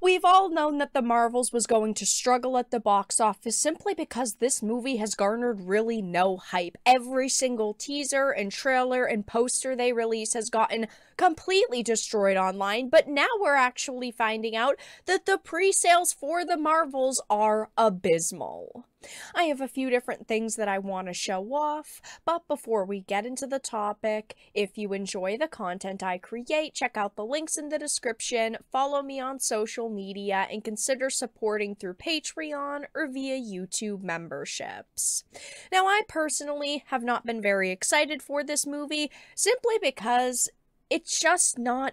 We've all known that The Marvels was going to struggle at the box office simply because this movie has garnered really no hype. Every single teaser and trailer and poster they release has gotten completely destroyed online, but now we're actually finding out that the pre-sales for The Marvels are abysmal. I have a few different things that I want to show off, but before we get into the topic, if you enjoy the content I create, check out the links in the description, follow me on social media, and consider supporting through Patreon or via YouTube memberships. Now, I personally have not been very excited for this movie simply because it's just not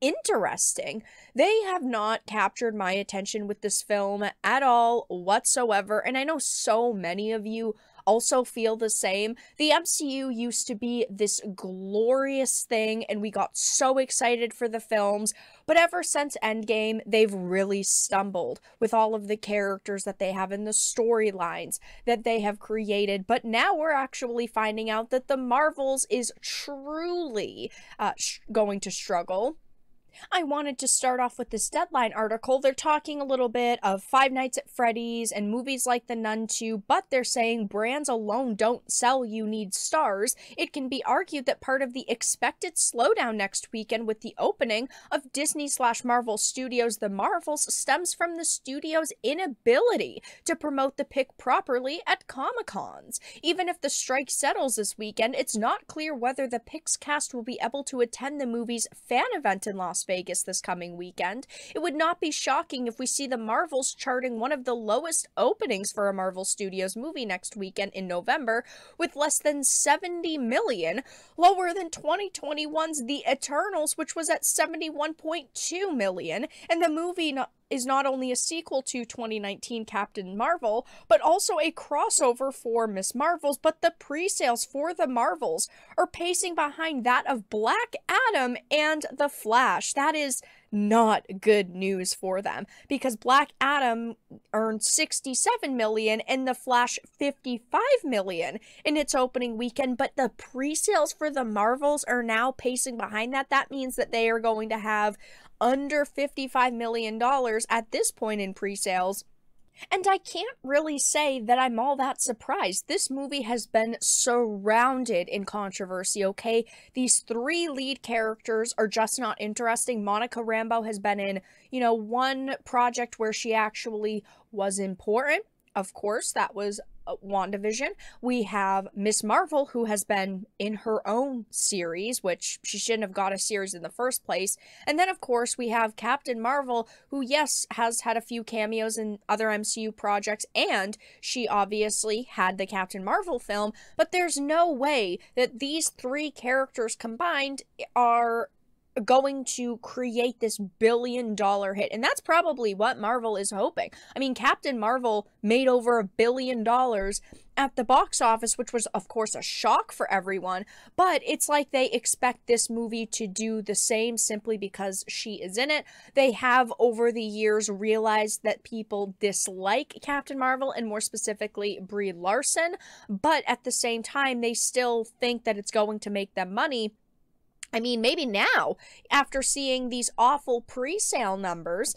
interesting. They have not captured my attention with this film at all whatsoever, and I know so many of you also feel the same. The MCU used to be this glorious thing, and we got so excited for the films, but ever since Endgame, they've really stumbled with all of the characters that they have in the storylines that they have created, but now we're actually finding out that The Marvels is truly going to struggle. I wanted to start off with this Deadline article. They're talking a little bit of Five Nights at Freddy's and movies like The Nun 2, but they're saying brands alone don't sell, you need stars. It can be argued that part of the expected slowdown next weekend with the opening of Disney/Marvel Studios' The Marvels stems from the studio's inability to promote the pick properly at Comic-Cons. Even if the strike settles this weekend, it's not clear whether the pick's cast will be able to attend the movie's fan event in Las Vegas this coming weekend. It would not be shocking if we see The Marvels charting one of the lowest openings for a Marvel Studios movie next weekend in November, with less than $70 million, lower than 2021's The Eternals, which was at $71.2 million, and the movie is not only a sequel to 2019 Captain Marvel, but also a crossover for Ms. Marvel's, but the pre-sales for The Marvels are pacing behind that of Black Adam and The Flash. That is not good news for them, because Black Adam earned $67 million and The Flash $55 million in its opening weekend, but the pre-sales for The Marvels are now pacing behind that. That means that they are going to have under $55 million at this point in pre-sales. And I can't really say that I'm all that surprised. This movie has been surrounded in controversy, okay? These three lead characters are just not interesting. Monica Rambeau has been in, you know, one project where she actually was important. Of course, that was WandaVision. We have Ms. Marvel, who has been in her own series, which she shouldn't have got a series in the first place. And then, of course, we have Captain Marvel, who, yes, has had a few cameos in other MCU projects, and she obviously had the Captain Marvel film, but there's no way that these three characters combined are going to create this billion-dollar hit, and that's probably what Marvel is hoping. I mean, Captain Marvel made over $1 billion at the box office, which was, of course, a shock for everyone, but it's like they expect this movie to do the same simply because she is in it. They have, over the years, realized that people dislike Captain Marvel, and more specifically, Brie Larson, but at the same time, they still think that it's going to make them money. I mean, maybe now, after seeing these awful pre-sale numbers,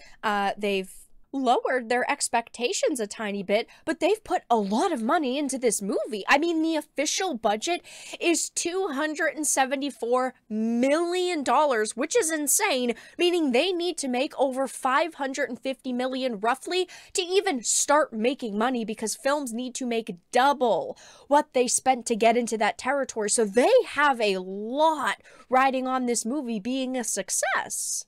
they've lowered their expectations a tiny bit, but they've put a lot of money into this movie. I mean, the official budget is $274 million, which is insane, meaning they need to make over $550 million roughly to even start making money, because films need to make double what they spent to get into that territory. So they have a lot riding on this movie being a success.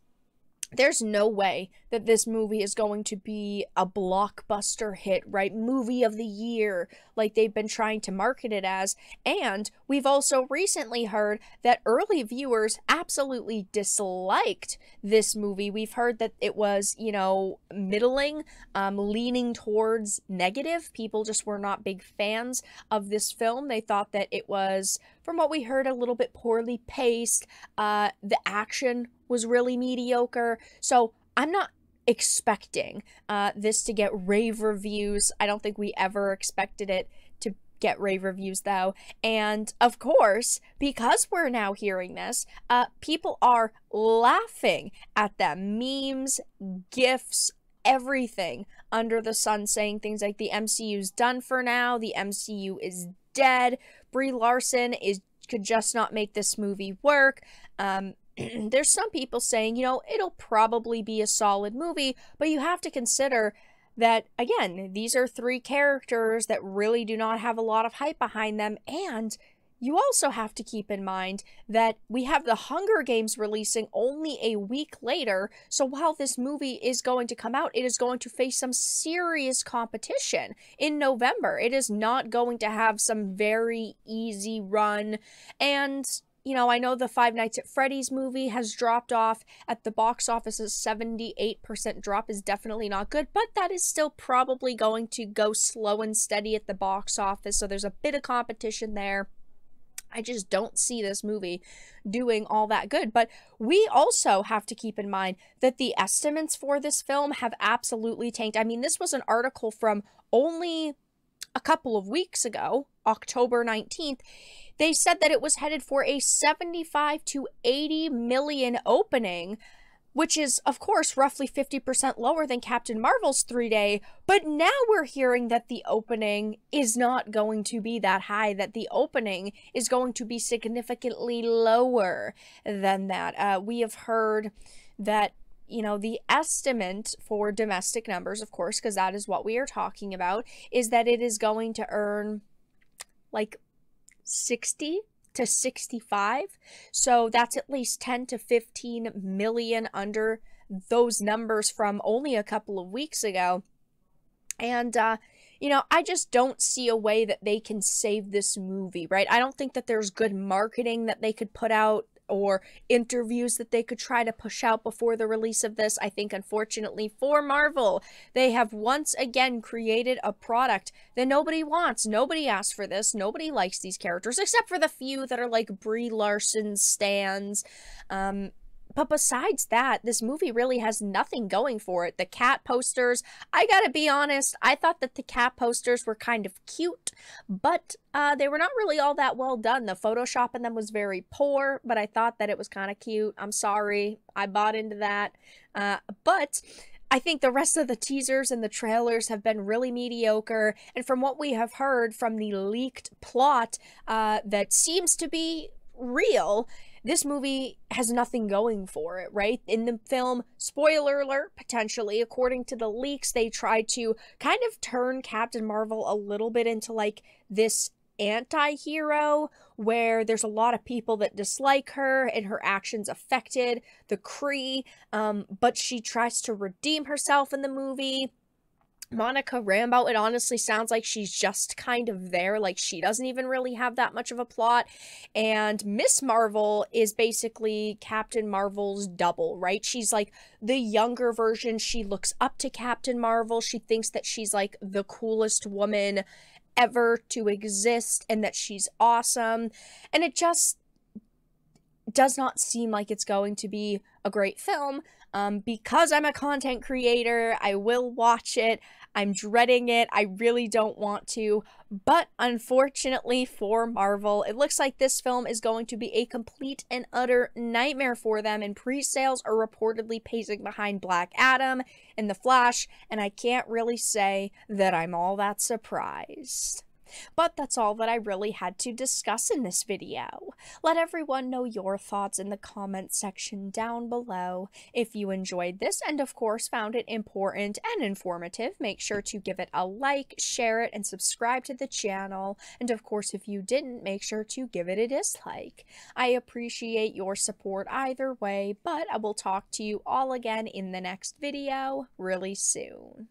There's no way that this movie is going to be a blockbuster hit, right? Movie of the year, like they've been trying to market it as. And we've also recently heard that early viewers absolutely disliked this movie. We've heard that it was, you know, middling, leaning towards negative. People just were not big fans of this film. They thought that it was, from what we heard, a little bit poorly paced. The action was really mediocre, so I'm not expecting this to get rave reviews. I don't think we ever expected it to get rave reviews, though. And, of course, because we're now hearing this, people are laughing at them. Memes, GIFs, everything under the sun, saying things like, the MCU's done for now, the MCU is dead, Brie Larson could just not make this movie work. There's some people saying, you know, it'll probably be a solid movie, but you have to consider that, again, these are three characters that really do not have a lot of hype behind them, and you also have to keep in mind that we have The Hunger Games releasing only a week later, so while this movie is going to come out, it is going to face some serious competition in November. It is not going to have some very easy run, and, you know, I know the Five Nights at Freddy's movie has dropped off at the box office. A 78% drop is definitely not good, but that is still probably going to go slow and steady at the box office, so there's a bit of competition there. I just don't see this movie doing all that good. But we also have to keep in mind that the estimates for this film have absolutely tanked. I mean, this was an article from only a couple of weeks ago, October 19th. They said that it was headed for a 75 to 80 million opening, which is, of course, roughly 50% lower than Captain Marvel's three-day, but now we're hearing that the opening is not going to be that high, that the opening is going to be significantly lower than that. We have heard that, you know, the estimate for domestic numbers, of course, because that is what we are talking about, is that it is going to earn, like, 60 to 65, so that's at least 10 to 15 million under those numbers from only a couple of weeks ago. And you know, I just don't see a way that they can save this movie, right? I don't think that there's good marketing that they could put out or interviews that they could try to push out before the release of this. I think, unfortunately for Marvel, they have once again created a product that nobody wants. Nobody asked for this. Nobody likes these characters, except for the few that are like Brie Larson stans. But besides that, this movie really has nothing going for it. The cat posters, I gotta be honest, I thought that the cat posters were kind of cute, but they were not really all that well done. The Photoshop in them was very poor, but I thought that it was kind of cute. I'm sorry, I bought into that. But I think the rest of the teasers and the trailers have been really mediocre, and from what we have heard from the leaked plot that seems to be real, this movie has nothing going for it, right? In the film, spoiler alert, potentially, according to the leaks, they try to kind of turn Captain Marvel a little bit into like this anti-hero where there's a lot of people that dislike her and her actions affected the Kree, but she tries to redeem herself in the movie. Monica Rambeau, it honestly sounds like she's just kind of there, like she doesn't even really have that much of a plot, and Miss Marvel is basically Captain Marvel's double, right? She's like the younger version, she looks up to Captain Marvel, she thinks that she's like the coolest woman ever to exist, and that she's awesome, and it just does not seem like it's going to be a great film. Because I'm a content creator, I will watch it. I'm dreading it. I really don't want to. But unfortunately for Marvel, it looks like this film is going to be a complete and utter nightmare for them. And pre-sales are reportedly pacing behind Black Adam and The Flash. And I can't really say that I'm all that surprised. But that's all that I really had to discuss in this video. Let everyone know your thoughts in the comment section down below. If you enjoyed this and of course found it important and informative, make sure to give it a like, share it, and subscribe to the channel. And of course, if you didn't, make sure to give it a dislike. I appreciate your support either way, but I will talk to you all again in the next video really soon.